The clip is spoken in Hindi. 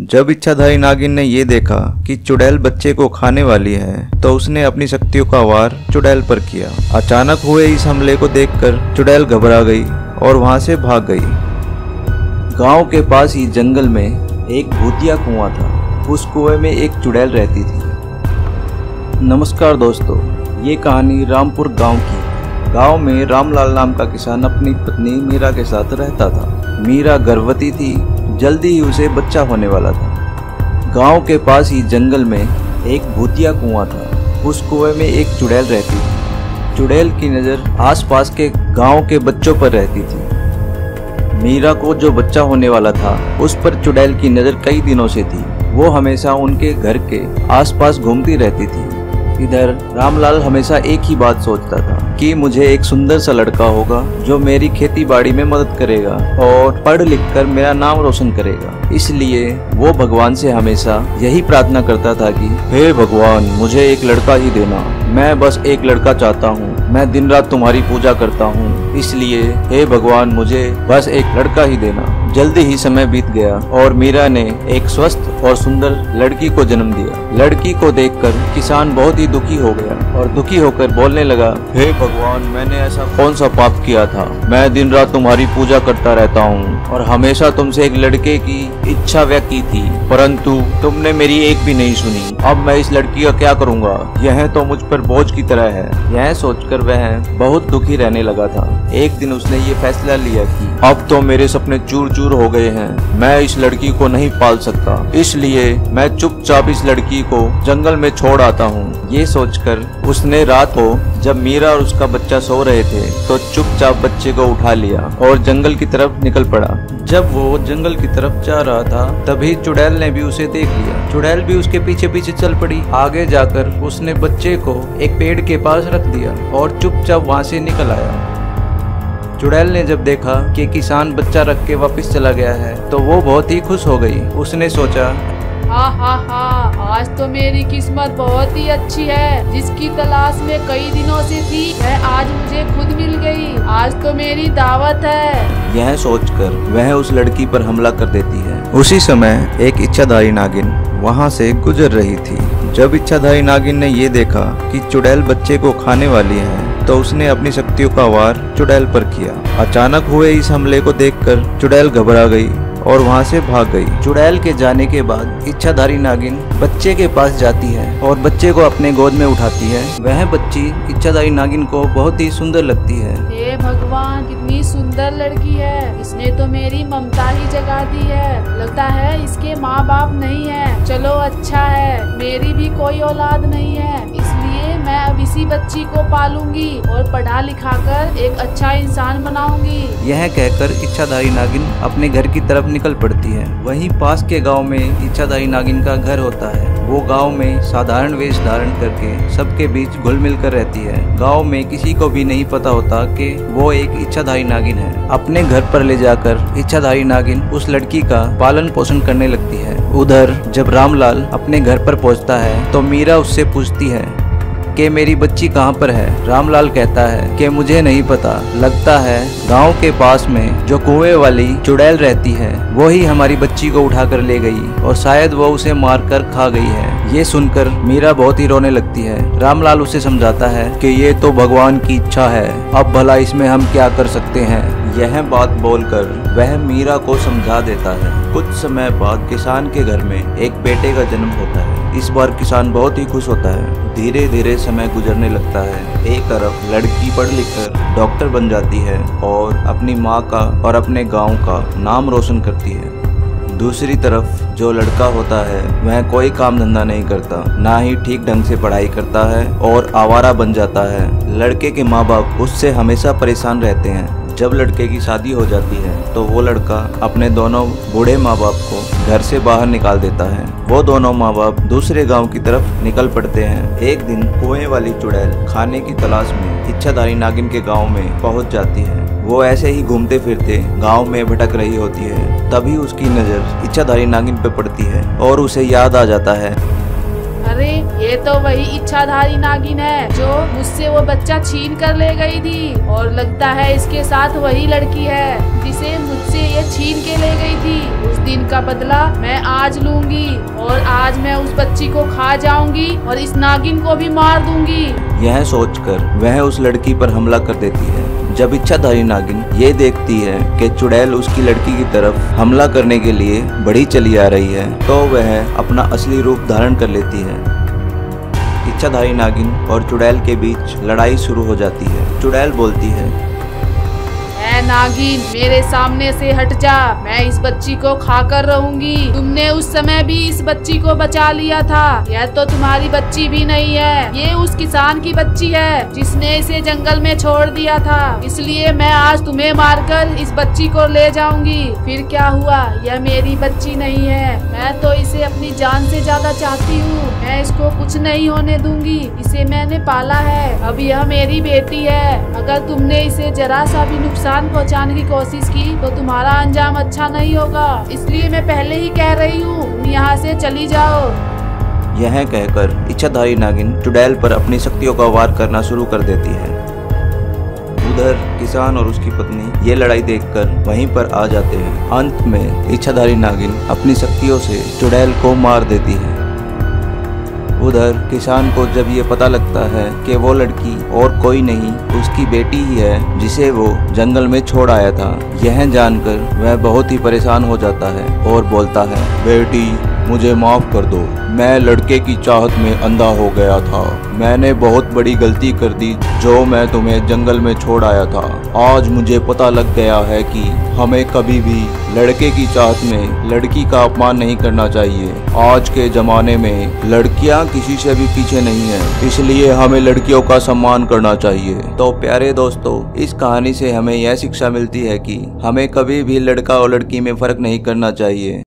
जब इच्छाधारी नागिन ने ये देखा कि चुड़ैल बच्चे को खाने वाली है तो उसने अपनी शक्तियों का वार चुड़ैल पर किया। अचानक हुए इस हमले को देखकर चुड़ैल घबरा गई और वहां से भाग गई। गांव के पास ही जंगल में एक भूतिया कुआं था। उस कुएं में एक चुड़ैल रहती थी। नमस्कार दोस्तों, ये कहानी रामपुर गाँव की। गाँव में रामलाल नाम का किसान अपनी पत्नी मीरा के साथ रहता था। मीरा गर्भवती थी, जल्दी ही उसे बच्चा होने वाला था। गांव के पास ही जंगल में एक भूतिया कुआं था। उस कुएं में एक चुड़ैल रहती थी। चुड़ैल की नज़र आसपास के गांव के बच्चों पर रहती थी। मीरा को जो बच्चा होने वाला था उस पर चुड़ैल की नज़र कई दिनों से थी। वो हमेशा उनके घर के आसपास घूमती रहती थी। इधर रामलाल हमेशा एक ही बात सोचता था कि मुझे एक सुंदर सा लड़का होगा जो मेरी खेती बाड़ी में मदद करेगा और पढ़ लिख कर मेरा नाम रोशन करेगा। इसलिए वो भगवान से हमेशा यही प्रार्थना करता था कि हे भगवान, मुझे एक लड़का ही देना, मैं बस एक लड़का चाहता हूँ, मैं दिन रात तुम्हारी पूजा करता हूँ, इसलिए हे भगवान मुझे बस एक लड़का ही देना। जल्दी ही समय बीत गया और मीरा ने एक स्वस्थ और सुंदर लड़की को जन्म दिया। लड़की को देखकर किसान बहुत ही दुखी हो गया और दुखी होकर बोलने लगा, हे भगवान, मैंने ऐसा कौन सा पाप किया था? मैं दिन रात तुम्हारी पूजा करता रहता हूँ और हमेशा तुमसे एक लड़के की इच्छा व्यक्त की थी, परंतु तुमने मेरी एक भी नहीं सुनी। अब मैं इस लड़की का क्या करूँगा? यह तो मुझ पर बोझ की तरह है। यह सोचकर वह बहुत दुखी रहने लगा था। एक दिन उसने ये फैसला लिया कि अब तो मेरे सपने चूर चूर हो गए हैं, मैं इस लड़की को नहीं पाल सकता, इसलिए मैं चुपचाप इस लड़की को जंगल में छोड़ आता हूँ। ये सोचकर उसने रात को जब मीरा और उसका बच्चा सो रहे थे तो चुपचाप बच्चे को उठा लिया और जंगल की तरफ निकल पड़ा। जब वो जंगल की तरफ जा रहा था तभी चुड़ैल ने भी उसे देख लिया। चुड़ैल भी उसके पीछे पीछे चल पड़ी। आगे जाकर उसने बच्चे को एक पेड़ के पास रख दिया और चुपचाप वहाँ से निकल आया। चुड़ैल ने जब देखा कि किसान बच्चा रख के वापस चला गया है तो वो बहुत ही खुश हो गई। उसने सोचा, हा हा हा, आज तो मेरी किस्मत बहुत ही अच्छी है, जिसकी तलाश में कई दिनों से थी वह आज मुझे खुद मिल गई, आज तो मेरी दावत है। यह सोचकर वह उस लड़की पर हमला कर देती है। उसी समय एक इच्छाधारी नागिन वहाँ से गुजर रही थी। जब इच्छाधारी नागिन ने ये देखा कि चुड़ैल बच्चे को खाने वाली है तो उसने अपनी शक्तियों का वार चुड़ैल पर किया। अचानक हुए इस हमले को देखकर चुड़ैल घबरा गई और वहाँ से भाग गई। चुड़ैल के जाने के बाद इच्छाधारी नागिन बच्चे के पास जाती है और बच्चे को अपने गोद में उठाती है। वह बच्ची इच्छाधारी नागिन को बहुत ही सुंदर लगती है। हे भगवान, कितनी सुंदर लड़की है, इसने तो मेरी ममता ही जगा दी है, लगता है इसके माँ बाप नहीं है, चलो अच्छा है, मेरी भी कोई औलाद नहीं है, इसलिए मैं अब इसी बच्ची को पालूंगी और पढ़ा लिखा कर एक अच्छा इंसान बनाऊंगी। यह कहकर इच्छाधारी नागिन अपने घर की तरफ निकल पड़ती है। वहीं पास के गांव में इच्छाधारी नागिन का घर होता है। वो गांव में साधारण वेश धारण करके सबके बीच घुल मिल कर रहती है। गांव में किसी को भी नहीं पता होता कि वो एक इच्छाधारी नागिन है। अपने घर पर ले जाकर इच्छाधारी नागिन उस लड़की का पालन पोषण करने लगती है। उधर जब रामलाल अपने घर पर पहुंचता है तो मीरा उससे पूछती है कि मेरी बच्ची कहाँ पर है। रामलाल कहता है कि मुझे नहीं पता, लगता है गांव के पास में जो कुएं वाली चुड़ैल रहती है वो ही हमारी बच्ची को उठाकर ले गई और शायद वो उसे मारकर खा गई है। ये सुनकर मीरा बहुत ही रोने लगती है। रामलाल उसे समझाता है कि ये तो भगवान की इच्छा है, अब भला इसमें हम क्या कर सकते हैं। यह बात बोलकर वह मीरा को समझा देता है। कुछ समय बाद किसान के घर में एक बेटे का जन्म होता है। इस बार किसान बहुत ही खुश होता है। धीरे धीरे समय गुजरने लगता है। एक तरफ लड़की पढ़ लिखकर डॉक्टर बन जाती है और अपनी माँ का और अपने गांव का नाम रोशन करती है। दूसरी तरफ जो लड़का होता है वह कोई काम धंधा नहीं करता, ना ही ठीक ढंग से पढ़ाई करता है और आवारा बन जाता है। लड़के के माँ बाप उससे हमेशा परेशान रहते हैं। जब लड़के की शादी हो जाती है तो वो लड़का अपने दोनों बूढ़े माँ बाप को घर से बाहर निकाल देता है। वो दोनों माँ बाप दूसरे गांव की तरफ निकल पड़ते हैं। एक दिन कुएं वाली चुड़ैल खाने की तलाश में इच्छाधारी नागिन के गांव में पहुंच जाती है। वो ऐसे ही घूमते फिरते गांव में भटक रही होती है। तभी उसकी नज़र इच्छाधारी नागिन पे पड़ती है और उसे याद आ जाता है, अरे ये तो वही इच्छाधारी नागिन है जो मुझसे वो बच्चा छीन कर ले गई थी, और लगता है इसके साथ वही लड़की है जिसे मुझसे ये छीन के ले गई थी। उस दिन का बदला मैं आज लूंगी, और आज मैं उस बच्ची को खा जाऊंगी और इस नागिन को भी मार दूंगी। यह सोचकर वह उस लड़की पर हमला कर देती है। जब इच्छाधारी नागिन ये देखती है कि चुड़ैल उसकी लड़की की तरफ हमला करने के लिए बढ़ी चली आ रही है, तो वह अपना असली रूप धारण कर लेती है। इच्छाधारी नागिन और चुड़ैल के बीच लड़ाई शुरू हो जाती है। चुड़ैल बोलती है, ऐ नागिन, मेरे सामने से हट जा, मैं इस बच्ची को खाकर रहूंगी। तुमने उस समय भी इस बच्ची को बचा लिया था, यह तो तुम्हारी बच्ची भी नहीं है, ये उस किसान की बच्ची है जिसने इसे जंगल में छोड़ दिया था, इसलिए मैं आज तुम्हें मारकर इस बच्ची को ले जाऊंगी। फिर क्या हुआ, यह मेरी बच्ची नहीं है, मैं तो इसे अपनी जान से ज्यादा चाहती हूँ, मैं इसको कुछ नहीं होने दूंगी, इसे मैंने पाला है, अब यह मेरी बेटी है। अगर तुमने इसे जरा सा भी नुकसान पहुंचाने की कोशिश की तो तुम्हारा अंजाम अच्छा नहीं होगा, इसलिए मैं पहले ही कह रही हूँ, यहाँ से चली जाओ। यह कहकर इच्छाधारी नागिन चुड़ैल पर अपनी शक्तियों का वार करना शुरू कर देती है। उधर किसान और उसकी पत्नी ये लड़ाई देखकर वहीं पर आ जाते हैं। अंत में इच्छाधारी नागिन अपनी शक्तियों से चुड़ैल को मार देती है। उधर किसान को जब ये पता लगता है कि वो लड़की और कोई नहीं उसकी बेटी ही है जिसे वो जंगल में छोड़ आया था, यह जानकर वह बहुत ही परेशान हो जाता है और बोलता है, बेटी मुझे माफ कर दो, मैं लड़के की चाहत में अंधा हो गया था, मैंने बहुत बड़ी गलती कर दी जो मैं तुम्हें जंगल में छोड़ आया था। आज मुझे पता लग गया है कि हमें कभी भी लड़के की चाहत में लड़की का अपमान नहीं करना चाहिए। आज के जमाने में लड़कियां किसी से भी पीछे नहीं है, इसलिए हमें लड़कियों का सम्मान करना चाहिए। तो प्यारे दोस्तों, इस कहानी से हमें यह शिक्षा मिलती है कि हमें कभी भी लड़का और लड़की में फर्क नहीं करना चाहिए।